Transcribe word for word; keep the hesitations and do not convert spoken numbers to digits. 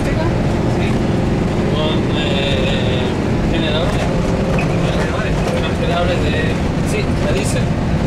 eléctrica, sí, con eh, generadores, generadores, generadores de, sí, la dicen.